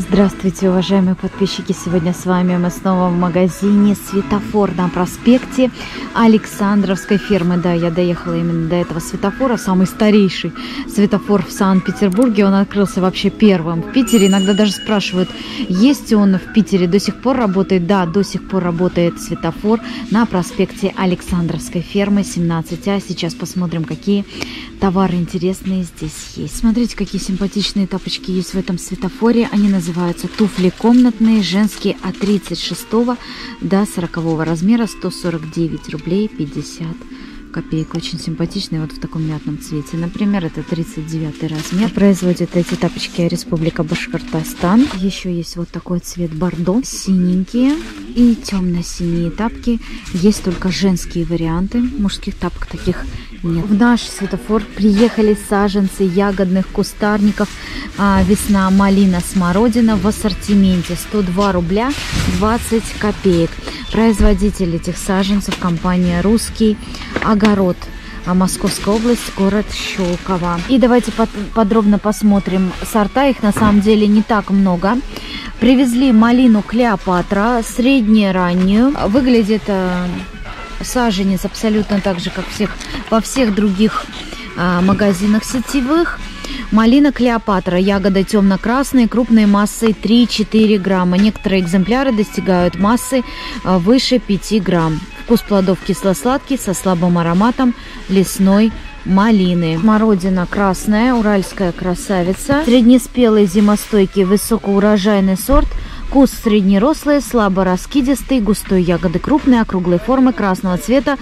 Здравствуйте, уважаемые подписчики! Сегодня с вами мы снова в магазине «Светофор» на проспекте Александровской фермы. Да, я доехала именно до этого светофора, самый старейший светофор в Санкт-Петербурге. Он открылся вообще первым в Питере. Иногда даже спрашивают, есть он в Питере, до сих пор работает? Да, до сих пор работает светофор на проспекте Александровской фермы 17А. Сейчас посмотрим, какие товары интересные здесь есть. Смотрите, какие симпатичные тапочки есть в этом светофоре. Они называются туфли комнатные, женские от 36 до 40 размера, 149 рублей 50 копеек. Очень симпатичные, вот в таком мятном цвете. Например, это 39 размер. Производят эти тапочки Республика Башкортостан. Еще есть вот такой цвет бордо, синенькие и темно-синие тапки. Есть только женские варианты, мужских тапок таких нет. В наш светофор приехали саженцы ягодных кустарников. Весна, малина, смородина в ассортименте. 102 рубля 20 копеек. Производитель этих саженцев — компания «Русский Агруст», Московская область, город Щелково. И давайте подробно посмотрим сорта. Их на самом деле не так много. Привезли малину «Клеопатра», среднераннюю. Выглядит саженец абсолютно так же, как во всех других магазинах сетевых. Малина «Клеопатра», ягоды темно-красные, крупной массой 3-4 грамма. Некоторые экземпляры достигают массы выше 5 грамм. Вкус плодов кисло-сладкий, со слабым ароматом лесной малины. Смородина красная, уральская красавица. Среднеспелый, зимостойкий, высокоурожайный сорт. Куст среднерослый, слабо раскидистый, густой, ягоды крупные, округлой формы, красного цвета,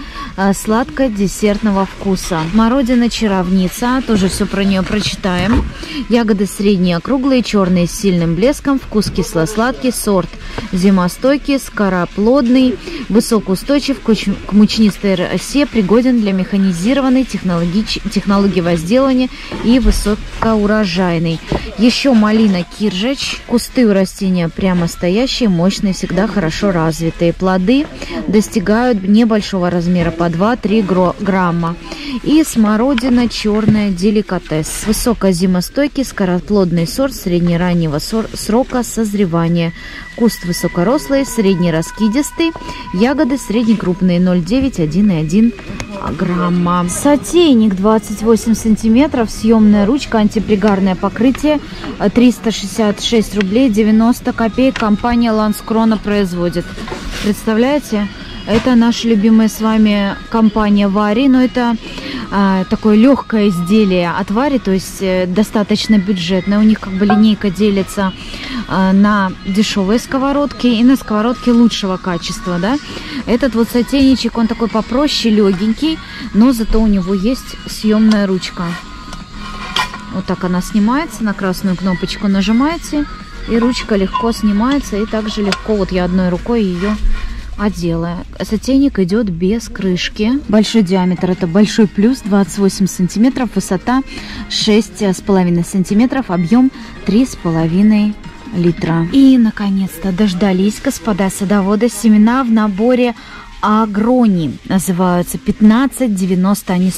сладко-десертного вкуса. Смородина «Чаровница», тоже все про нее прочитаем. Ягоды средние, округлые, черные, с сильным блеском, вкус кисло-сладкий, сорт зимостойкий, скороплодный, высокоустойчив, к мучнистой осе, пригоден для механизированной технологии возделывания и высокоурожайный. Еще малина «Киржич». Кусты у растения прямо стоящие, мощные, всегда хорошо развитые. Плоды достигают небольшого размера, по 2-3 грамма. И смородина черная «Деликатес». Высокозимостойкий, скороплодный сорт, среднераннего срока созревания. Куст высокорослый, среднераскидистый, ягоды среднекрупные, 0,9-1,1 грамма. Сотейник 28 сантиметров, съемная ручка, антипригарное покрытие, 366 рублей 90 копеек. Компания Lanscrona производит. Представляете? Это наша любимая с вами компания Вари, но это такое легкое изделие от Вари, то есть достаточно бюджетное. У них как бы линейка делится на дешевые сковородки и на сковородки лучшего качества, да. Этот вот сотейничек, он такой попроще, легенький, но зато у него есть съемная ручка. Вот так она снимается, на красную кнопочку нажимаете, и ручка легко снимается, и также легко, вот я одной рукой ее одела. Сотейник идет без крышки. Большой диаметр, это большой плюс, 28 сантиметров, высота 6,5 сантиметров, объем 3,5 литра. И, наконец-то, дождались, господа садоводы, семена в наборе «Агрони». Называются 1590. Они...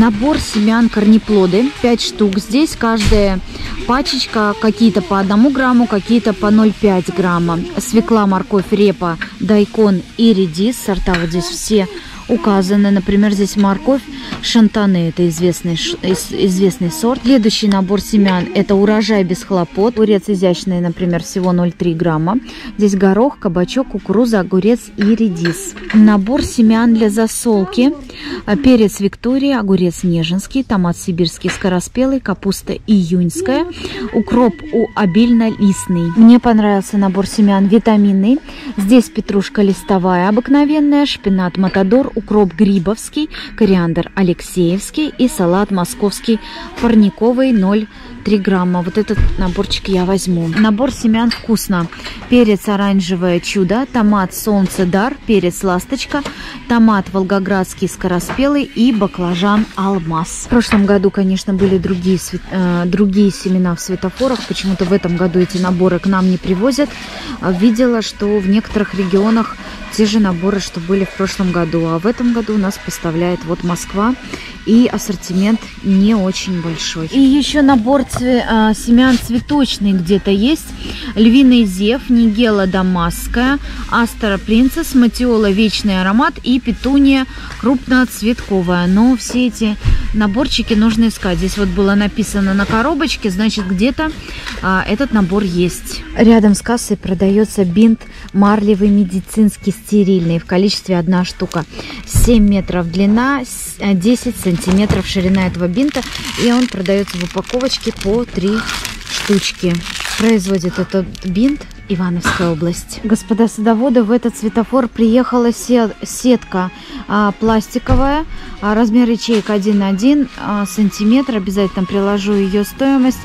набор семян корнеплоды. 5 штук здесь. Каждая пачечка какие-то по 1 грамму, какие-то по 0,5 грамма. Свекла, морковь, репа, дайкон и редис. Сорта вот здесь все указаны. Например, здесь морковь «Шантаны». Это известный сорт. Следующий набор семян – это «Урожай без хлопот». Огурец изящный, например, всего 0,3 грамма. Здесь горох, кабачок, кукуруза, огурец и редис. Набор семян для засолки. Перец «Виктория», огурец «Нежинский», томат «Сибирский» скороспелый, капуста «Июньская», укроп обильно-листный. Мне понравился набор семян «Витамины». Здесь петрушка листовая обыкновенная, шпинат «Матадор», укроп «Грибовский», кориандр «Алексеевский» и салат «Московский» парниковый, 0,3 грамма. Вот этот наборчик я возьму. Набор семян «Вкусно». Перец «Оранжевое чудо», томат «Солнце дар», перец «Ласточка», томат «Волгоградский» скороспелый и баклажан «Алмаз». В прошлом году, конечно, были другие семена в светофорах. Почему-то в этом году эти наборы к нам не привозят. Видела, что в некоторых регионах те же наборы, что были в прошлом году. А в этом году у нас поставляет вот Москва и ассортимент не очень большой. И еще набор семян цветочных где-то есть. Львиный зев, нигела дамасская, астера принцесс, матиола вечный аромат и петуния крупноцветковая. Но все эти наборчики нужно искать. Здесь вот было написано на коробочке, значит, где-то этот набор есть. Рядом с кассой продается бинт марлевый медицинский стерильный в количестве 1 штука. 7 метров длина, 10 сантиметров ширина этого бинта. И он продается в упаковочке по 3 штучки. Производит этот бинт Ивановская область. Господа садоводы, в этот светофор приехала сетка пластиковая, размер ячеек 1,1 сантиметр. Обязательно приложу ее стоимость.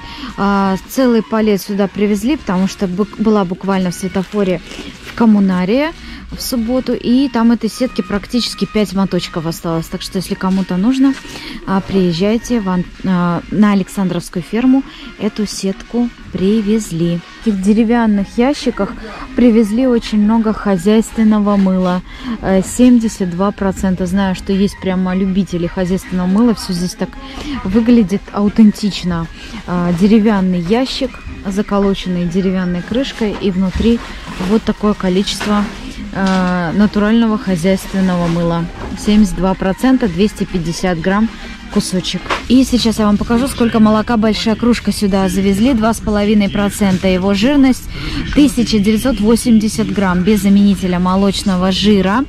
Целый палет сюда привезли, потому что была буквально в светофоре в коммунарии в субботу, и там этой сетки практически 5 моточков осталось. Так что, если кому-то нужно, приезжайте на Александровскую ферму. Эту сетку привезли. В деревянных ящиках привезли очень много хозяйственного мыла. 72%. Знаю, что есть прямо любители хозяйственного мыла. Все здесь так выглядит аутентично. Деревянный ящик, заколоченный деревянной крышкой, и внутри вот такое количество натурального хозяйственного мыла. 72%, 250 грамм кусочек. И сейчас я вам покажу, сколько молока большая кружка сюда завезли. 2,5% его жирность, 1980 грамм без заменителя молочного жира.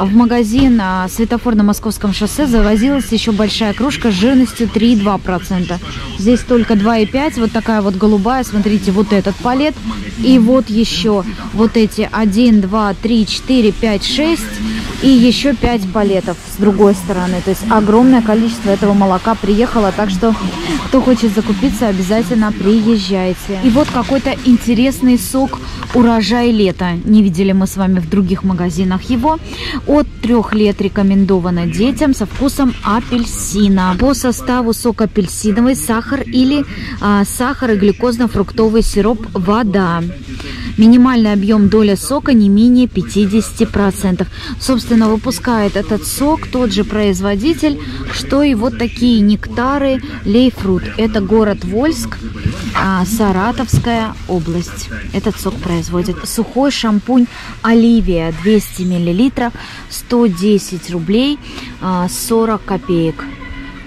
В магазин «Светофор» на Московском шоссе завозилась еще большая кружка с жирностью 3,2%. Здесь только 2,5%. Вот такая вот голубая. Смотрите, вот этот палет. И вот еще вот эти 1, 2, 3, 4, 5, 6 и еще 5 палетов с другой стороны. То есть огромное количество этого молока приехало, так что кто хочет закупиться, обязательно приезжайте. И вот какой-то интересный сок «Урожай лета». Не видели мы с вами в других магазинах его. От 3 лет рекомендовано детям, со вкусом апельсина. По составу сок апельсиновый, сахар или сахар и глюкозно-фруктовый сироп, вода. Минимальный объем доля сока не менее 50%. Собственно, выпускает этот сок тот же производитель, что и вот такие нектары «Лейфрут». Это город Вольск, Саратовская область. Этот сок производит. Сухой шампунь «Оливия» 200 мл, 110 рублей 40 копеек.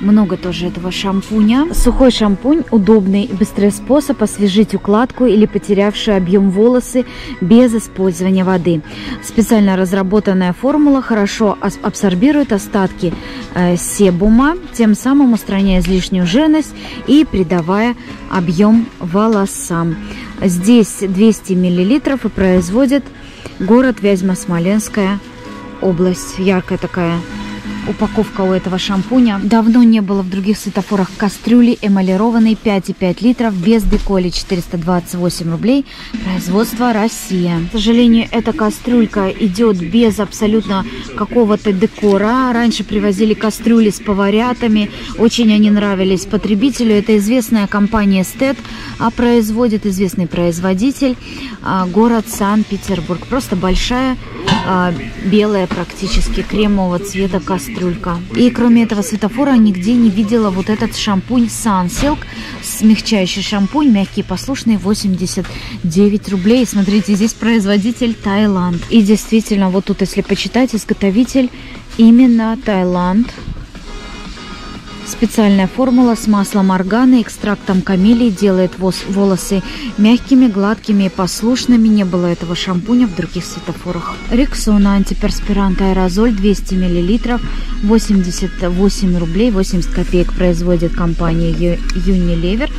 Много тоже этого шампуня. Сухой шампунь – удобный и быстрый способ освежить укладку или потерявшие объем волосы без использования воды. Специально разработанная формула хорошо абсорбирует остатки себума, тем самым устраняя излишнюю жирность и придавая объем волосам. Здесь 200 мл и производит город Вязьма-Смоленская область. Яркая такая упаковка у этого шампуня. Давно не было в других светофорах кастрюли эмалированной 5,5 литров без деколи, 428 рублей. Производство Россия. К сожалению, эта кастрюлька идет без абсолютно какого-то декора. Раньше привозили кастрюли с поварятами. Очень они нравились потребителю. Это известная компания «Стед», а производит известный производитель город Санкт-Петербург. Просто большая, белая, практически кремового цвета кастрюля. И кроме этого светофора нигде не видела вот этот шампунь Sunsilk, смягчающий шампунь, мягкий, послушный, 89 рублей. Смотрите, здесь производитель Таиланд. И действительно, вот тут, если почитать, изготовитель именно Таиланд. Специальная формула с маслом органы, экстрактом камелии делает волосы мягкими, гладкими и послушными. Не было этого шампуня в других светофорах. Рексона антиперспирант аэрозоль 200 мл, 88 рублей 80 копеек. Производит компания Unilever.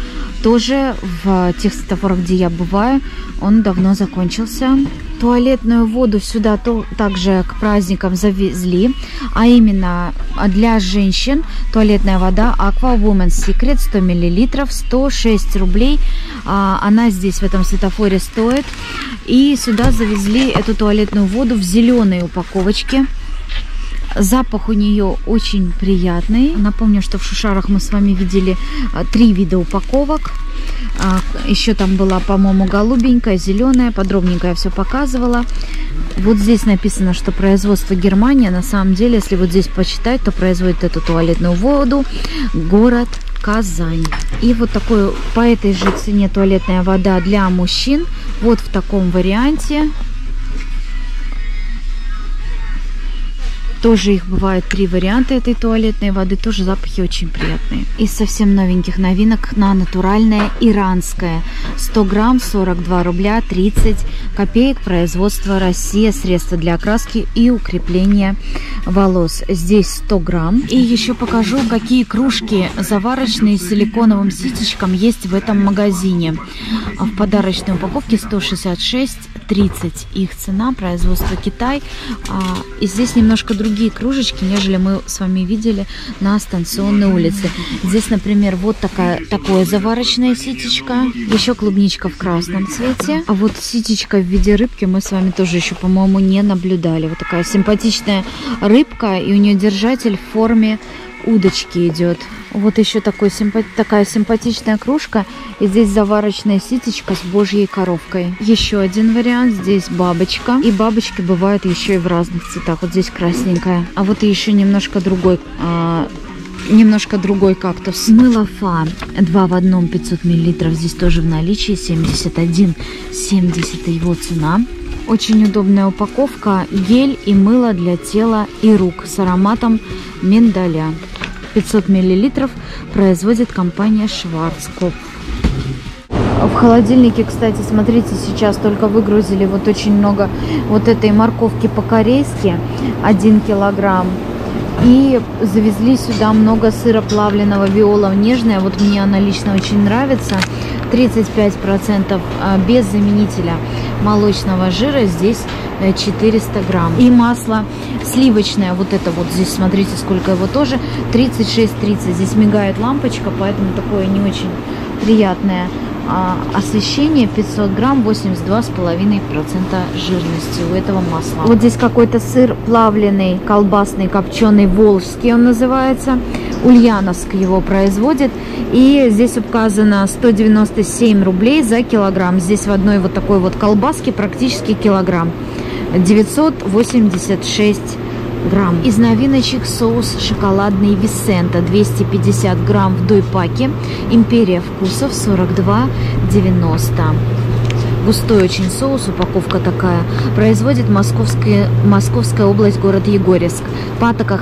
Тоже в тех светофорах, где я бываю, он давно закончился. Туалетную воду сюда также к праздникам завезли, а именно для женщин туалетная вода Aqua Woman's Secret 100 мл, 106 рублей. Она здесь в этом светофоре стоит. И сюда завезли эту туалетную воду в зеленой упаковочке. Запах у нее очень приятный. Напомню, что в Шушарах мы с вами видели 3 вида упаковок. Еще там была, по-моему, голубенькая, зеленая. Подробненько я все показывала. Вот здесь написано, что производство Германия. На самом деле, если вот здесь почитать, то производит эту туалетную воду город Казань. И вот такой, по этой же цене туалетная вода для мужчин. Вот в таком варианте. Тоже их бывают три варианта этой туалетной воды. Тоже запахи очень приятные. Из совсем новеньких новинок на натуральное иранское. 100 грамм 42 рубля 30 копеек. Производство Россия. Средства для окраски и укрепления волос. Здесь 100 грамм. И еще покажу, какие кружки заварочные с силиконовым ситечком есть в этом магазине. В подарочной упаковке 166,30. Их цена. Производство Китай. И здесь немножко другие. Другие кружечки, нежели мы с вами видели на станционной улице. Здесь, например, вот такое заварочная ситечка, еще клубничка в красном цвете. А вот ситечка в виде рыбки мы с вами тоже еще, по-моему, не наблюдали. Вот такая симпатичная рыбка, и у нее держатель в форме удочки идет. Вот еще такая симпатичная кружка. И здесь заварочная ситечка с божьей коровкой. Еще один вариант. Здесь бабочка. И бабочки бывают еще и в разных цветах. Вот здесь красненькая. А вот еще немножко другой. Немножко другой кактус. Мыло Фа 2 в одном 500 мл. Здесь тоже в наличии 71,70 его цена. Очень удобная упаковка. Гель и мыло для тела и рук с ароматом миндаля. 500 мл производит компания Шварцкоп. В холодильнике, кстати, смотрите, сейчас только выгрузили вот очень много вот этой морковки по-корейски, 1 килограмм. И завезли сюда много сыра плавленного Виола нежная. Вот мне она лично очень нравится. 35% без заменителя молочного жира. Здесь 400 грамм. И масло сливочное. Вот это вот здесь, смотрите, сколько его тоже. 36,30. Здесь мигает лампочка, поэтому такое не очень приятное освещение. 500 грамм 82,5% жирности у этого масла. Вот здесь какой-то сыр плавленый, колбасный, копченый, волжский он называется. Ульяновск его производит. И здесь указано 197 рублей за килограмм. Здесь в одной вот такой вот колбаске практически килограмм. 986 грамм. Из новиночек соус шоколадный Висента 250 грамм в дойпаке. Империя вкусов 42,90. Густой очень соус, упаковка такая. Производит Московская область, город Егорьевск. Патока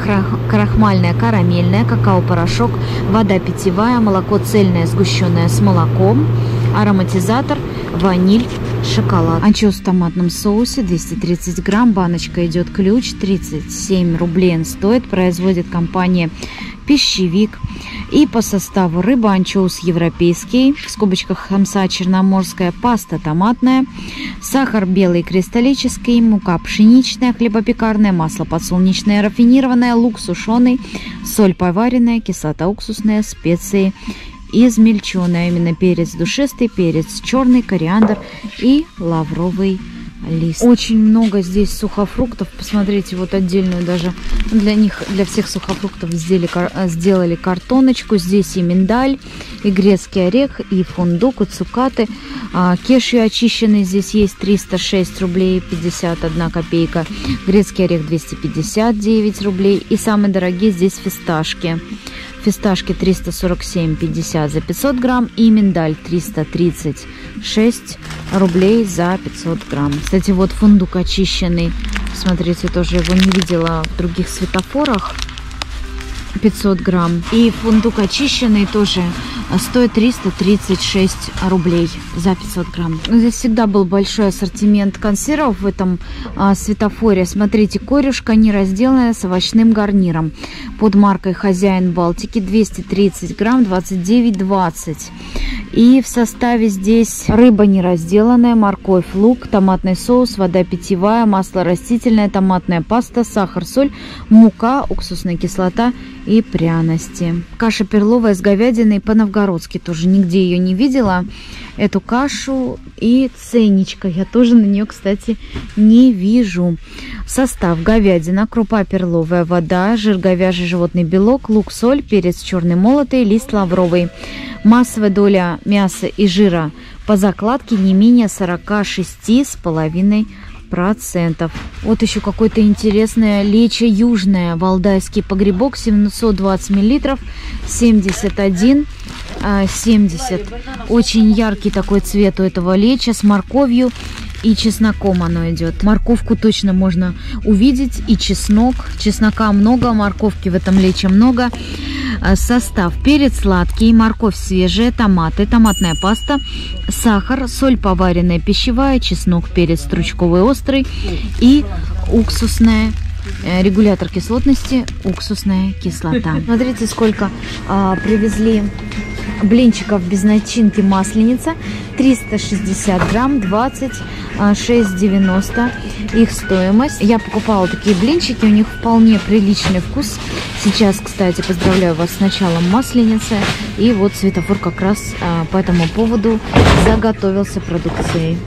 крахмальная, карамельная, какао-порошок, вода питьевая, молоко цельное, сгущенное с молоком, ароматизатор, ваниль, шоколад. Анчоус в томатном соусе 230 грамм, баночка идет ключ, 37 рублей он стоит, производит компания «Пищевик». И по составу рыба, анчоус европейский, в скобочках хамса черноморская, паста томатная, сахар белый кристаллический, мука пшеничная, хлебопекарное, масло подсолнечное рафинированное, лук сушеный, соль поваренная, кислота уксусная, специи измельченная, именно перец душистый, перец черный, кориандр и лавровый лист. Очень много здесь сухофруктов. Посмотрите, вот отдельную даже для них, для всех сухофруктов сделали картоночку. Здесь и миндаль, и грецкий орех, и фундук, и цукаты. Кешью очищенный здесь есть 306 рублей 51 копейка. Грецкий орех 259 рублей. И самые дорогие здесь фисташки. Фисташки 347,50 за 500 грамм и миндаль 336 рублей за 500 грамм. Кстати, вот фундук очищенный. Смотрите, тоже его не видела в других светофорах. 500 грамм. И фундук очищенный тоже стоит 336 рублей за 500 грамм. Здесь всегда был большой ассортимент консервов в этом светофоре. Смотрите, корюшка неразделанная с овощным гарниром. Под маркой «Хозяин Балтики» 230 грамм 29,20. И в составе здесь рыба неразделанная, морковь, лук, томатный соус, вода питьевая, масло растительное, томатная паста, сахар, соль, мука, уксусная кислота и пряности. Каша перловая с говядиной по-новгородски. Тоже нигде ее не видела, эту кашу. И ценничка. Я тоже на нее, кстати, не вижу. Состав: говядина, крупа перловая, вода, жир говяжий, животный белок, лук, соль, перец черный молотый, лист лавровый. Массовая доля мяса и жира по закладке не менее 46,5%. 10%. Вот еще какое-то интересное лечо южное. Валдайский погребок 720 мл, 71,70. Очень яркий такой цвет у этого леча с морковью и чесноком оно идет. Морковку точно можно увидеть и чеснок. Чеснока много, морковки в этом лече много. Состав: перец сладкий, морковь свежая, томаты, томатная паста, сахар, соль поваренная пищевая, чеснок, перец стручковый острый и уксусная, регулятор кислотности, уксусная кислота. Смотрите, сколько привезли блинчиков без начинки масленица. 360 грамм, 26,90 их стоимость. Я покупала такие блинчики, у них вполне приличный вкус. Сейчас, кстати, поздравляю вас с началом масленицы. И вот Светофор как раз по этому поводу заготовился продукцией.